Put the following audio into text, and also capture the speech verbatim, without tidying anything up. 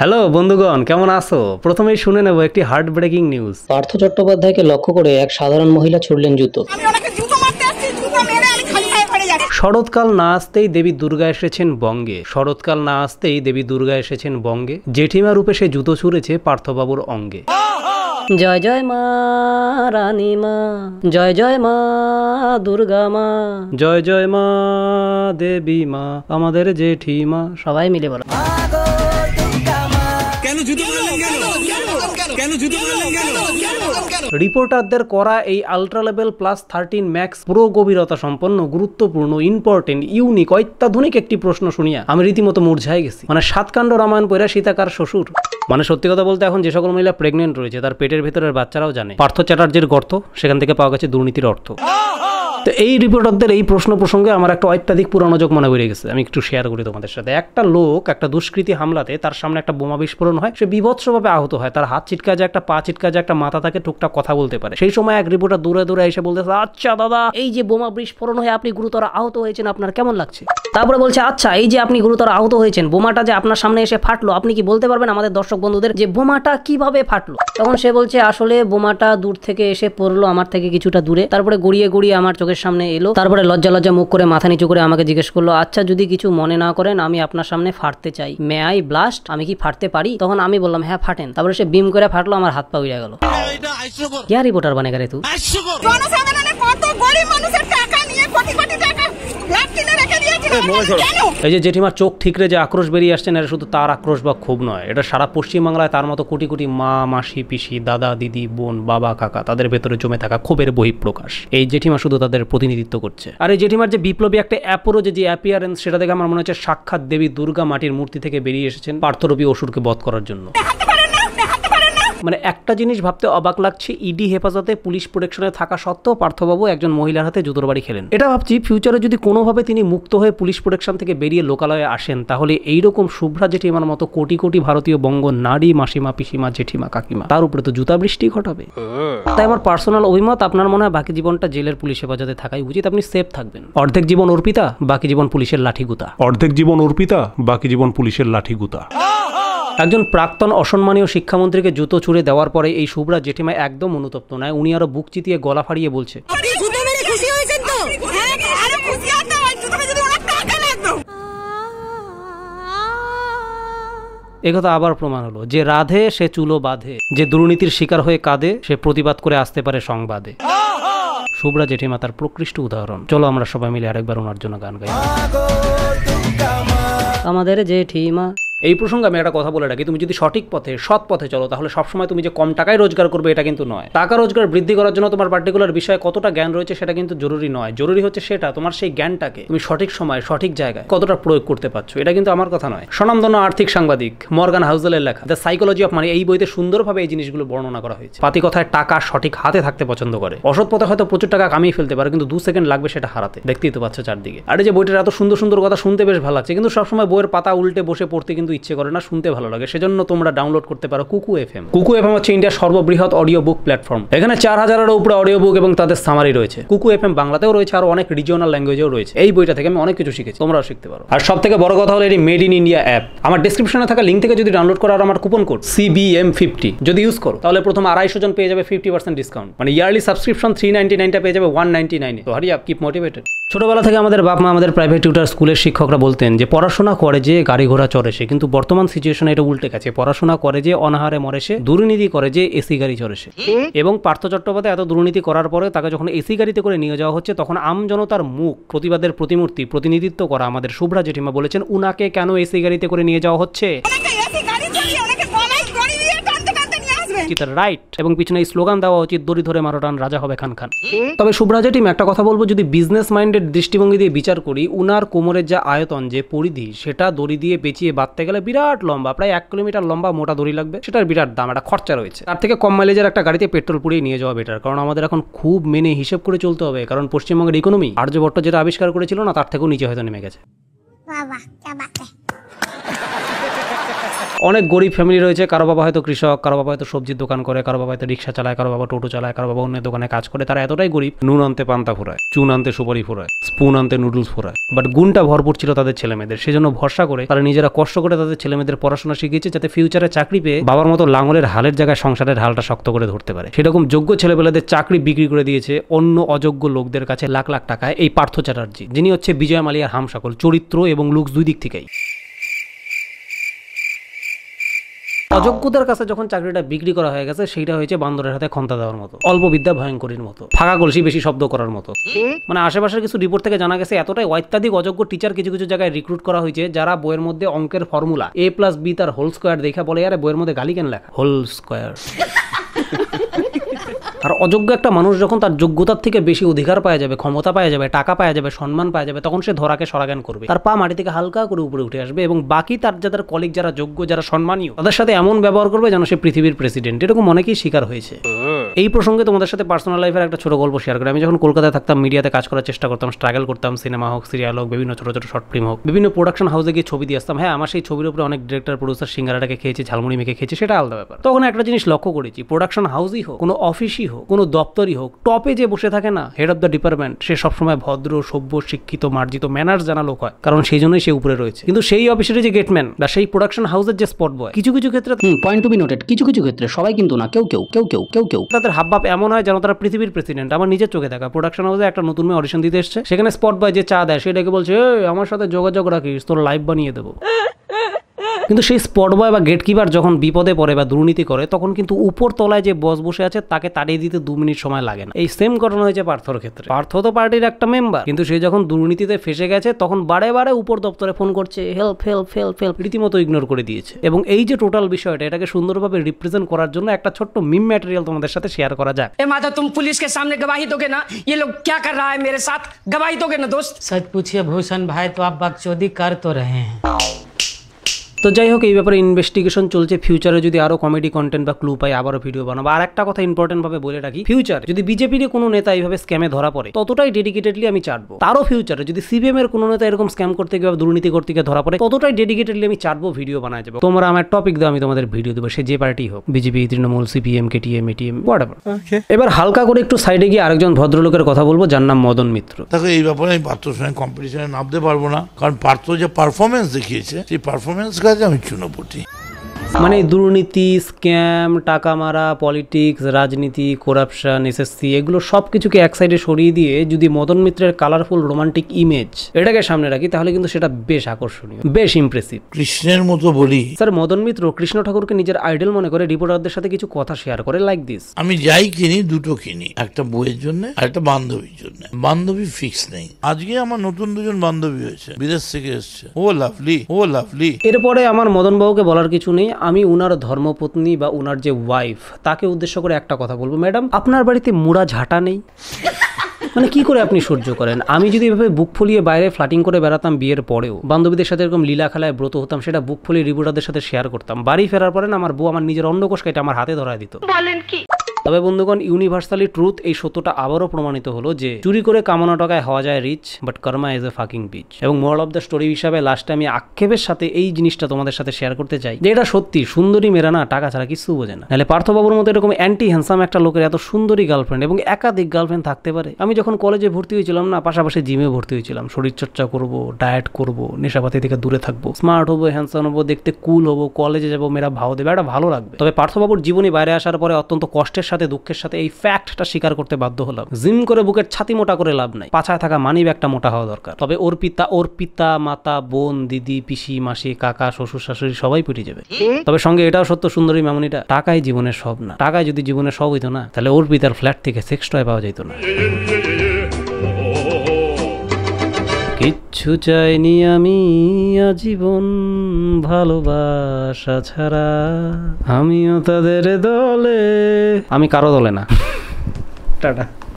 Hello বন্ধুগণ, কেমন আছো? প্রথমেই শুনে নেব একটি হার্ট ব্রেকিং নিউজ। পার্থ চট্টোপাধ্যায়কে লক্ষ্য করে এক সাধারণ মহিলা ছুড়লেন জুতো। শরৎকাল না আসতেই দেবী দুর্গা এসেছেন বঙ্গে। শরৎকাল না আসতেই দেবী দুর্গা এসেছেন বঙ্গে। জেঠিমা রূপে সে জুতো ছুঁড়েছে পার্থবাবুর অঙ্গে। জয় জয় মা রানী মা, জয় জয় মা দুর্গা মা, জয় জয় মা দেবী মা আমাদের জেঠিমা, সবাই মিলে বলো। রিপোর্টারদের করা এই ultra level plus thirteen max পুরো গভীরতা সম্পন্ন গুরুত্বপূর্ণ ইম্পর্টেন্ট ইউনিক অত্যাধুনিক একটি প্রশ্ন শুনিয়া আমি রীতিমতো মূর্ছায় গেছি। মানে সাতকাণ্ড রামায়ণ পড়া সীতাকার শ্বশুর। মানে সত্যি কথা বলতে এখন যে সকল মহিলা প্রেগনেন্ট রয়েছে তার পেটের ভেতরের বাচ্চারাও জানে পার্থ চ্যাটার্জির গর্ত, সেখান থেকে পাওয়া গেছে দুর্নীতির অর্থ। তো এই রিপোর্টারদের এই প্রশ্ন প্রসঙ্গে আমার একটা অত্যাধিক পুরানো যোগ মনে বেড়ে গেছে, আমি একটু শেয়ার করি তোমাদের সাথে। একটা লোক একটা দুষ্কৃতি হামলাতে তার সামনে একটা বোমা বিস্ফোরণ হয়, সে বিভৎসভাবে আহত হয়, তার হাত ছিটকা যায়, একটা পা ছিটকা যায়, একটা মাথা তাকে টুকটাক কথা বলতে পারে। সেই সময় এক রিপোর্টার দূরে দূরে এসে বলতেছে, আচ্ছা দাদা, এই যে বোমা বিস্ফোরণ হয়ে আপনি গুরুতর আহত হয়েছেন, আপনার কেমন লাগছে? তারপরে বলছে, আচ্ছা এই যে আপনি গুরুতর আহত হয়েছেন, বোমাটা যে আপনার সামনে এসে ফাটলো, আপনি কি বলতে পারবেন আমাদের দর্শক বন্ধুদের যে বোমাটা কিভাবে ফাটলো? তখন সে বলছে, আসলে বোমাটা দূর থেকে এসে পড়লো আমার থেকে কিছুটা দূরে, তারপরে গড়িয়ে গড়িয়ে আমার চোখের সামনে এলো, তারপরে লজ্জা লজ্জা মুখ করে মাথা নিচু করে আমাকে জিজ্ঞেস করলো, আচ্ছা যদি কিছু মনে না করেন আমি আপনার সামনে ফাটতে চাই, মে আই ব্লাস্ট, আমি কি ফাটতে পারি? তখন আমি বললাম হ্যাঁ ফাটেন। তারপরে সে বিম করে ফাটলো, আমার হাত পা উড়ে গেল। ইয়া রিপোর্টার বানে গেলে তুই এই যে জেঠিমার চোখ ঠিকরে যে আক্রোশ বেরিয়ে আসছে না, এটা শুধু তার আক্রোশ বা ক্ষোভ নয়, এটা সারা পশ্চিমবাংলায় তার মতো কোটি কোটি মা, মাসি, পিসি, দাদা, দিদি, বোন, বাবা, কাকা, তাদের ভেতরে জমে থাকা ক্ষোভের বহিঃপ্রকাশ। এই জেঠিমা শুধু তাদের প্রতিনিধিত্ব করছে। আর এই জেঠিমার যে বিপ্লবী একটা অ্যাপোরো যে অ্যাপিয়ারেন্স, সেটা দেখে আমার মনে হচ্ছে সাক্ষাৎ দেবী দুর্গা মাটির মূর্তি থেকে বেরিয়ে এসেছেন পার্থরূপী অসুরকে বধ করার জন্য। মানে একটা জিনিস ভাবতে অবাক লাগছে, ইডি হেফাজতে পুলিশ প্রোটেকশনে থাকা সত্ত্বেও পার্থবাবু একজন মহিলার হাতে জুতোর বাড়ি খেলেন। এটা ভাবছি ফিউচারে যদি কোনোভাবে তিনি মুক্ত হয়ে পুলিশ প্রোটেকশন থেকে বেরিয়ে লোকালয়ে আসেন, তাহলে এইরকম শুভ্রা জেঠিমার মতো কোটি কোটি ভারতীয় বঙ্গ নারী, মাসিমা, পিসিমা, জেঠিমা, কাকিমা, তার উপরে তো জুতা বৃষ্টি ঘটাবে। তাই আমার পার্সোনাল অভিমত, আপনার মনে হয় বাকি জীবনটা জেলের পুলিশ হেফাজতে থাকাই উচিত, আপনি সেফ থাকবেন। অর্ধেক জীবন অর্পিতা, বাকি জীবন পুলিশের লাঠিগুতা। অর্ধেক জীবন অর্পিতা, বাকি জীবন পুলিশের লাঠিগুতা। একজন প্রাক্তন অসম্মানীয় শিক্ষামন্ত্রীকে জুতো ছুঁড়ে দেওয়ার পরে এই শুভ্রা জেঠিমা একদম অনুতপ্ত নয়, উনি আরো বুক চিতিয়ে গলা ফাড়িয়ে বলছে, একথা আবার প্রমাণ হলো যে রাধে সে চুলো বাঁধে, যে দুর্নীতির শিকার হয়ে কাঁদে সে প্রতিবাদ করে আসতে পারে সংবাদে। শুভ্রা জেঠিমা তার প্রকৃষ্ট উদাহরণ। চলো আমরা সবাই মিলে আরেকবার ওনার জন্য গান গাই, আমাদের জেঠিমা। এই প্রসঙ্গে আমি একটা কথা বলে রাখি, তুমি যদি সঠিক পথে, সৎ পথে চলো, তাহলে সবসময় তুমি যে কম টাকায় রোজগার করবে এটা কিন্তু নয়। টাকা রোজগার বৃদ্ধি করার জন্য তোমার পার্টিকুলার বিষয়ে কতটা জ্ঞান রয়েছে সেটা কিন্তু জরুরি নয়, জরুরি হচ্ছে সেটা তোমার সেই জ্ঞানটাকে তুমি সঠিক সময়, সঠিক জায়গায় কতটা প্রয়োগ করতে পারছো। এটা কিন্তু আমার কথা নয়, স্বনামধন্য আর্থিক সাংবাদিক মর্গান হাউজেলের লেখা দ্য সাইকোলজি অফ মানি, এই বইতে সুন্দরভাবে এই জিনিসগুলো বর্ণনা করা হয়েছে। পাতি কথায় টাকা সঠিক হাতে থাকতে পছন্দ করে, অসৎ পথে হয়তো প্রচুর টাকা কামিয়ে ফেলতে পারে কিন্তু দু সেকেন্ড লাগবে সেটা হারাতে। দেখতেই তো পাচ্ছ চারদিকে। আর এই যে বইটার এত সুন্দর সুন্দর কথা শুনতে বেশ ভালো লাগছে, কিন্তু সবসময় বইয়ের পাতা উল্টে বসে পড়তে কিন্তু ইচ্ছে করে না, শুনতে ভালো লাগে। সেজন্য তোমরা ডাউনলোড করতে পারো কুকুএফএম। কুকুএফএম হচ্ছে ইন্ডিয়ার সর্ববৃহৎ অডিও বুক প্ল্যাটফর্ম। এখানে চার হাজারেরও উপরে অডিও বুক এবং তাদের সামারি রয়েছে। কুকুএফএম বাংলাতেও রয়েছে, আর অনেক রিজিওনাল ল্যাঙ্গুয়েজেও রয়েছে। এই বইটা থেকে আমি অনেক কিছু শিখেছি, তোমরাও শিখতে পারো। আর সব থেকে বড় কথা হলো এটি মেড ইন ইন্ডিয়া অ্যাপ। আমার ডেসক্রিপশনে থাকা লিঙ্ক থেকে যদি ডাউনলোড করো আর আমার coupon code C B M fifty যদি ইউজ করো, তাহলে প্রথম আড়াইশো জন পেয়ে যাবে ফিফটি পার্সেন্ট ডিসকাউন্ট। মানে ইয়ারলি সাবস্ক্রিপশন থ্রি নাইনটি নাইনটা পেয়ে যাবে ওয়ান নাইনটি নাইনে। তো হারি আপ, কিপ মোটিভেটেড। ছোটবেলা থেকে আমাদের বাপ মা, আমাদের প্রাইভেট টিউটার, স্কুলের শিক্ষকরা বলতেন যে পড়াশোনা করে যে গাড়ি ঘোড়া চড়ে সে, কিন্তু বর্তমান সিচুয়েশনে এটা উল্টে গেছে। পড়াশোনা করে যে অনাহারে মরে সে, দুর্নীতি করে যে এসি গাড়ি চড়ে সে। এবং পার্থ চট্টোপাধ্যায় এত দুর্নীতি করার পরে তাকে যখন এসি গাড়িতে করে নিয়ে যাওয়া হচ্ছে, তখন আমজনতার মুখ, প্রতিবাদের প্রতিমূর্তি, প্রতিনিধিত্ব করা আমাদের শুভ্রা জেঠিমা বলেছেন, উনাকে কেন এসি গাড়িতে করে নিয়ে যাওয়া হচ্ছে? রাইট। এবং পিছনে এই স্লোগান দেওয়া উচিত, দড়ি ধরে মারো টান, রাজা হবে খান খান। তবে শুভ্রা জেঠিমা একটা কথা বলবো, যদি বিজনেস মাইন্ডেড দৃষ্টিভঙ্গি দিয়ে বিচার করি, উনার কোমরের যা আয়তন, যে পরিধি, সেটা দড়ি দিয়ে পেঁচিয়ে বাঁধতে গেলে বিরাট লম্বা, প্রায় এক কিলোমিটার লম্বা মোটা দড়ি লাগবে, সেটার বিরাট দাম, একটা খরচা রয়েছে। তার থেকে কম মাইলেজের একটা গাড়িতে পেট্রোল পুড়িয়ে নিয়ে যাওয়া বেটার। কারণ আমাদের এখন খুব মেনে হিসেব করে চলতে হবে, কারণ পশ্চিমবঙ্গের ইকোনমি আর্যভট্ট যেটা আবিষ্কার করেছিল না, তার থেকেও নিচে হয়তো নেমে গেছে। अनेक गरीब फैमिली रही है, कारो बाबा हयতো कृषक, कारो बाबा हयতো सब्जिर दोकान करे, कारो बाबा हयতো रिक्शा चालाय, कारो बाबा टोटो चालाय, कारो बाबा अन्य दोकाने काज करे। तारा एतटाই गरीब, নুন আনতে পান্তা ফুরায়, চুন আনতে সুপারি ফুরায়, স্পুন আনতে নুডলস ফুরায়। বাট গুণটা ভরপুর ছিল তাদের ছেলেমেয়েদের, সেজন্য ভরসা করে তারা নিজেরা কষ্ট করে তাদের ছেলেমেয়েদের পড়াশোনা শিখিয়েছে যাতে ফিউচারে চাকরি পেয়ে বাবার মতো লাঙলের হালের জায়গায় সংসারের হালটা শক্ত করে ধরতে পারে। সেরকম যোগ্য ছেলেবেলাদের চাকরি বিক্রি করে দিয়েছে অন্য অযোগ্য লোকদের কাছে লাখ লাখ টাকায় এই পার্থ চ্যাটার্জি, যিনি হচ্ছে বিজয় মালিয়ার হামসকল, চরিত্র এবং লুকস দুই দিক থেকেই। অযোগ্যদের কাছে যখন চাকরিটা বিক্রি করা হয়ে গেছে সেটা হয়েছে বান্দরের হাতে খন্তা দেওয়ার মতো, অল্প বিদ্যা ভয়ঙ্করীর মতো, ফাঁকা কলসি বেশি শব্দ করার মতো। মানে আশেপাশের কিছু রিপোর্ট থেকে জানা গেছে এতটাই অত্যাধিক অযোগ্য টিচার কিছু কিছু জায়গায় রিক্রুট করা হয়েছে যারা বইয়ের মধ্যে অঙ্কের ফর্মুলা এ প্লাস বি তার হোল স্কোয়ার দেখা বলে, আরে বইয়ের মধ্যে গালি কেন লেখা হোল স্কোয়ার। আর অযোগ্য একটা মানুষ যখন তার যোগ্যতার থেকে বেশি অধিকার পাওয়া যাবে, ক্ষমতা পাওয়া যাবে, টাকা পাওয়া যাবে, সম্মান পাওয়া যাবে, তখন সে ধরাকে সরাগান করবে, তার পা মাটি থেকে হালকা করে উপরে উঠে আসবে এবং বাকি তার যাদের কলিগ যারা যোগ্য যারা সম্মানীয় তাদের সাথে এমন ব্যবহার করবে যেন সে পৃথিবীর প্রেসিডেন্ট। এরকম অনেকেই শিকার হয়েছে। এই প্রসঙ্গে তোমাদের সাথে পার্সোনাল লাইফের একটা ছোট গল্প শেয়ার করি। আমি যখন কলকাতায় থাকতাম মিডিয়াতে কাজ করার চেষ্টা করতাম, স্ট্রাগল করতাম, সিনেমা হোক সিরিয়াল হোক বিভিন্ন ছোট ছোট শর্ট ফিল্ম হোক, বিভিন্ন প্রোডাকশন হাউসে গিয়ে ছবি দিয়ে আসতাম। হ্যাঁ, আমার সেই ছবির উপরে অনেক ডিরেক্টর প্রডিউসার সিঙ্গারাটাকে খেয়েছে, ঝালমুড়ি মেখে খেয়েছে, সেটা আলাদা ব্যাপার। তখন একটা জিনিস লক্ষ্য করেছি, প্রোডাকশন হাউসই হোক, কোনো অফিসই হোক, কোনো দপ্তরই হোক, টপে যে বসে থাকে না হেড অফ দ্য ডিপার্টমেন্ট, সে সবসময় ভদ্র সভ্য শিক্ষিত মার্জিত ম্যানার্স জানা লোক হয়, কারণ সেই জন্যই সে উপরে রয়েছে। কিন্তু সেই অফিসের যে গেটম্যান বা সেই প্রোডাকশন হাউসের যে স্পট বয় কিছু কিছু ক্ষেত্রে পয়েন্ট টু বি নোটেড, কিছু কিছু ক্ষেত্রে সবাই কিন্তু না, কেউ কেউ কেউ কেউ কেউ কেউ তাদের হাবভাব এমন হয় যেন তারা পৃথিবীর প্রেসিডেন্ট। আমার নিজের চোখে দেখা, প্রোডাকশন হাউসে একটা নতুন মেয়ে অডিশন দিতে এসছে, সেখানে স্পট বয় যে চা দেয় সেটাকে বলছে আমার সাথে যোগাযোগ রাখিস তোর লাইভ বানিয়ে দেবো। কিন্তু সেই স্পট বয় বা গেটকিপার যখন বিপদে পড়ে বা দুর্নীতি করে তখন কিন্তু উপর তলায় যে বস বসে আছে তাকে তাড়িয়ে দিতে দু মিনিট সময় লাগে না। এই সেম ঘটনা হয়েছে পার্থর ক্ষেত্রে। পার্থ তো পার্টির একটা মেম্বার, কিন্তু সে যখন দুর্নীতিতে ফেসে গেছে তখন বারে বারে উপর দপ্তরে ফোন করছে, হেল্প হেল্প হেল্প হেল্প, রীতিমতো ইগনোর করে দিয়েছে। এবং এই যে টোটাল বিষয়টা, এটাকে সুন্দরভাবে রিপ্রেজেন্ট করার জন্য একটা ছোট্ট মিম ম্যাটেরিয়াল তোমাদের সাথে শেয়ার করা যাক। এ মাতা তুমি পুলিশকে সামনে গবাহি दोगे ना, ये लोग क्या कर रहा है मेरे साथ, गवाही दोगे ना दोस्त। सच पूछिए भूषण भाई तो आप बकचोदी कर तो रहे हैं। তো যাই হোক, এই ব্যাপারে ইনভেস্টিগেশন চলছে। ফিউচারে যদি আরো কমেডি কন্টেন্ট বা ক্লু পাই আবারও ভিডিও বানাবো। আর একটা কথা ইম্পর্টেন্ট ভাবে বলে রাখি, ফিউচার যদি বিজেপির কোনো নেতা এইভাবে স্ক্যামে ধরা পড়ে ততটাই ডেডিকেটেডলি আমি চাটবো। তারও ফিউচারে যদি সিপিএম এর কোনো নেতা এরকম স্ক্যাম করতে গিয়ে বা দুর্নীতি করতে গিয়ে ধরা পড়ে ততটাই ডেডিকেটেডলি আমি চাটবো, ভিডিও বানায় যাবো। তোমরা আমার টপিক দাও, আমি তোমাদের ভিডিও দেবো, সে যে পার্টি হোক, BJP, Trinamool, CPM, KTM, ATM, whatever. এবার হালকা করে একটু সাইডে গিয়ে আরেকজন ভদ্রলোকের কথা বলবো যার নাম মদন মিত্র। দেখো, এই ব্যাপারে আমি পার্থর সঙ্গে কম্পিটিশনে নামতে পারবো না, কারণ পার্থ যে পারফরমেন্স দেখিয়েছে সেই পারফরমেন্স আমি চুনোপুটি। মানে দুর্নীতি, স্ক্যাম, টাকা মারা, পলিটিক্স, রাজনীতি, করাপশন, এসএসসি, এগুলো সবকিছুকে এক সাইডে সরিয়ে দিয়ে যদি মদন মিত্রের কালারফুল রোমান্টিক ইমেজ এটাকে সামনে রাখি তাহলে কিন্তু সেটা বেশ আকর্ষণীয়, বেশ ইমপ্রেসিভ। কৃষ্ণের মতো বলি স্যার, মদন মিত্র কৃষ্ণ ঠাকুরকে নিজের আইডল মনে করে রিপোর্টারদের সাথে কিছু কথা শেয়ার করে লাইক দিস। আমি যাই কিনি দুটো কিনি, একটা বইয়ের জন্য আর একটা বান্ধবীর জন্য। বান্ধবী ফিক্স নেই। আজকে আমার নতুন দুজন বান্ধবী হয়েছে, বিদেশ থেকে এসছে। Oh lovely, oh lovely. এরপরে আমার মদন বাবুকে বলার কিছু নেই। আমি উনার ধর্মপত্নী বা উনার যে ওয়াইফ তাকে উদ্দেশ্য করে একটা কথা বলবো, ম্যাডাম আপনার বাড়িতে মুড়া ঝাঁটা নেই? মানে কি করে আপনি সহ্য করেন? আমি যদি এভাবে বুক ফুলিয়ে বাইরে ফ্লাটিং করে বেড়াতাম বিয়ের পরেও, বান্ধবীদের সাথে এরকম লীলা খেলায় ব্রত হতাম, সেটা বুক ফুলিয়ে রিপোর্টারদের সাথে শেয়ার করতাম, বাড়ি ফেরার পরে আমার বউ আমার নিজের অন্ডকোষ কেটে আমার হাতে ধরায় দিত। বলেন কি? তবে বন্ধুগণ, ইউনিভার্সালি ট্রুথ, এই সত্যটা আবারও প্রমাণিত হলো যে চুরি করে কামানো টাকায় হওয়া যায় rich, but Karma is a fucking bitch. এবং মোরাল অফ দ্য স্টোরি হিসাবে লাস্টে আমি আক্ষেপের সাথে এই জিনিসটা তোমাদের সাথে শেয়ার করতে চাই যে এটা সত্যি, সুন্দরী মেয়েরা না টাকা ছাড়া কিছু বোঝে না। নাহলে পার্থবাবুর মতো এরকম অ্যান্টি হ্যান্ডসাম একটা লোকের এত সুন্দরী গার্লফ্রেন্ড এবং একাধিক গার্লফ্রেন্ড থাকতে পারে? আমি যখন কলেজে ভর্তি হয়েছিলাম না, পাশাপাশি জিমে ভর্তি হয়েছিলাম, শরীরচর্চা করবো, ডায়েট করবো, নেশাপাতি থেকে দূরে থাকবো, স্মার্ট হবো, হ্যান্ডসাম হবো, দেখতে কুল হবো, কলেজে যাবো, মেয়েরা ভাও দেবে, একটা ভালো লাগবে। তবে পার্থবাবুর জীবনী বাইরে আসার পরে অত্যন্ত কষ্টের সাথে দুঃখের সাথে এই ফ্যাক্টটা স্বীকার করতে বাধ্য হলাম, জিম করে বুকের ছাতি মোটা করে লাভ নাই, পাছায় থাকা মানি ব্যাগটা মোটা হওয়া দরকার। তবে ওর পিতা ওর পিতা মাতা, বোন, দিদি, পিসি, মাসি, কাকা, শ্বশুর, শাশুড়ি সবাই পিটি যাবে। তবে সঙ্গে এটাও সত্য, সুন্দরী মামুনিটা টাকাই জীবনের সব না। টাকায় যদি জীবনের সব হইতো না তাহলে ওর পিতার ফ্ল্যাট থেকে সেক্স টয় পাওয়া যেত না। কিচ্ছু চাইনি আমি আজীবন ভালোবাসা ছাড়া, আমিও তাদের দলে, আমি কারো দলে না। টাটা।